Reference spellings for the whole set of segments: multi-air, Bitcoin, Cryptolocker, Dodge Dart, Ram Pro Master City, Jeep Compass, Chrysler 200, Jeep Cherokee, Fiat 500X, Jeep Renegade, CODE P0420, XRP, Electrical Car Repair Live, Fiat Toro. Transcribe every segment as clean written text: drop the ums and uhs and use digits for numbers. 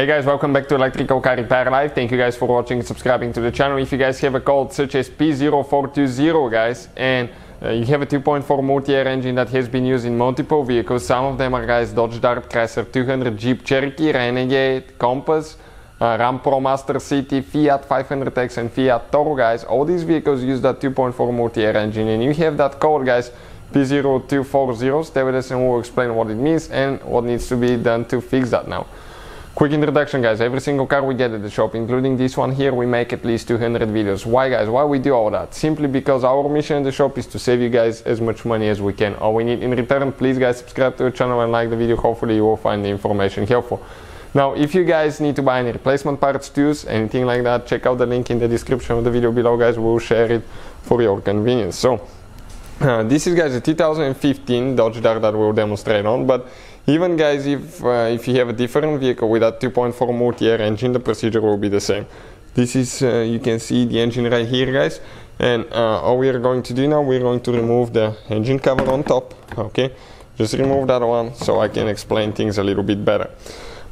Hey guys, welcome back to Electrical Car Repair Live. Thank you guys for watching and subscribing to the channel. If you guys have a code such as P0420 guys, and you have a 2.4 multi-air engine that has been used in multiple vehicles, some of them are guys Dodge Dart, Chrysler 200, Jeep Cherokee, Renegade, Compass, Ram Pro Master City, Fiat 500X and Fiat Toro guys, all these vehicles use that 2.4 multi-air engine, and you have that code guys, P0420, stay with us and we'll explain what it means and what needs to be done to fix that now. Quick introduction guys, every single car we get at the shop, including this one here, we make at least 200 videos. Why guys, why we do all that? Simply because our mission at the shop is to save you guys as much money as we can. All we need in return, please guys subscribe to the channel and like the video, hopefully you will find the information helpful. Now if you guys need to buy any replacement parts, tools, anything like that, check out the link in the description of the video below guys, we'll share it for your convenience. So this is guys a 2015 Dodge Dart that we'll demonstrate on, but even guys if you have a different vehicle with that 2.4 multi-air engine, the procedure will be the same. This is you can see the engine right here guys, and all we are going to do now, we're going to remove the engine cover on top. Okay, just remove that one so I can explain things a little bit better.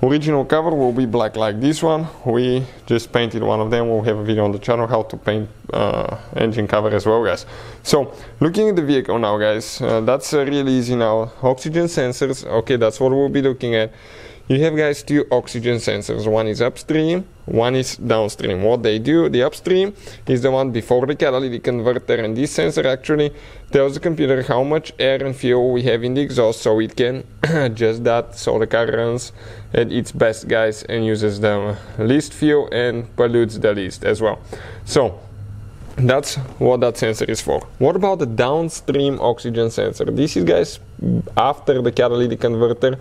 Original cover will be black like this one. We just painted one of them. We'll have a video on the channel how to paint engine cover as well guys. So looking at the vehicle now guys, that's really easy now. Oxygen sensors, okay, that's what we'll be looking at. You have guys two oxygen sensors, one is upstream, one is downstream. What they do, the upstream is the one before the catalytic converter, and this sensor actually tells the computer how much air and fuel we have in the exhaust so it can adjust that so the car runs at its best guys and uses the least fuel and pollutes the least as well. So that's what that sensor is for. What about the downstream oxygen sensor? This is guys after the catalytic converter.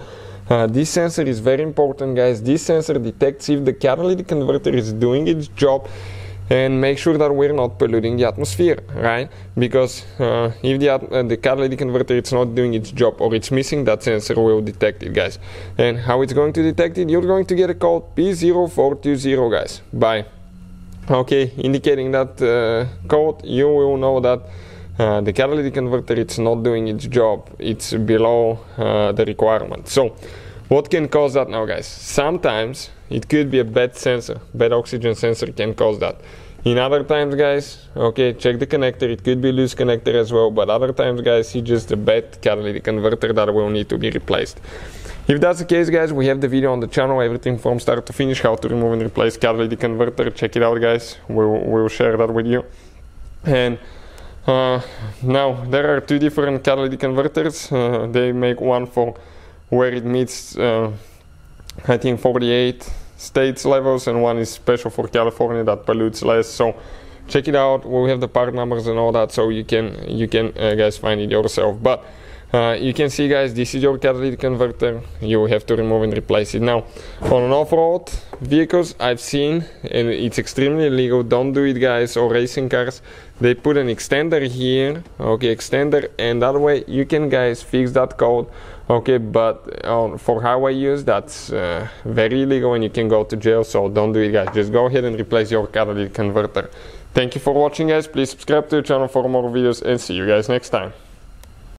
This sensor is very important guys. This sensor detects if the catalytic converter is doing its job and make sure that we're not polluting the atmosphere, right? Because if the catalytic converter is not doing its job or it's missing, that sensor will detect it guys. And how it's going to detect it, you're going to get a code P0420 guys. Bye. Okay, indicating that code, you will know that the catalytic converter, it's not doing its job, it's below the requirement. So what can cause that now guys? Sometimes it could be a bad sensor, bad oxygen sensor can cause that. In other times guys, okay, check the connector, it could be loose connector as well, but other times guys it's just a bad catalytic converter that will need to be replaced. If that's the case guys, we have the video on the channel, everything from start to finish, how to remove and replace catalytic converter, check it out guys, we'll share that with you. And now there are two different catalytic converters. They make one for where it meets I think 48 states levels, and one is special for California that pollutes less. So check it out, we'll have the part numbers and all that so you can guys find it yourself. But you can see guys, this is your catalytic converter, you have to remove and replace it. Now on an off-road vehicles I've seen, and it's extremely illegal, don't do it guys, or racing cars, they put an extender here, okay, extender, and that way you can guys fix that code, okay, but for highway use that's very illegal and you can go to jail, so don't do it guys, just go ahead and replace your catalytic converter. Thank you for watching guys, please subscribe to the channel for more videos and see you guys next time.